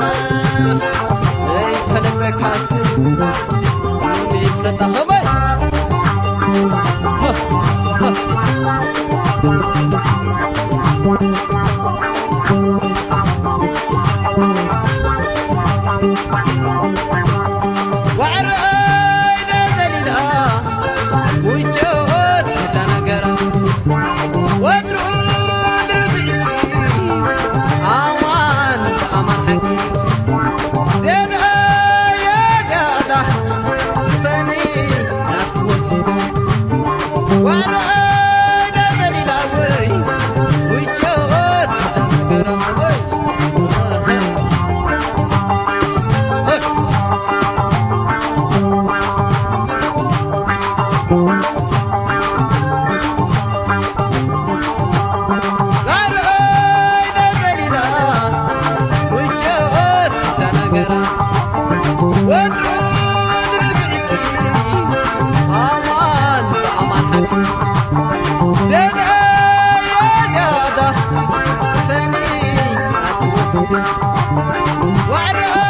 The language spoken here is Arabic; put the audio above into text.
وعلى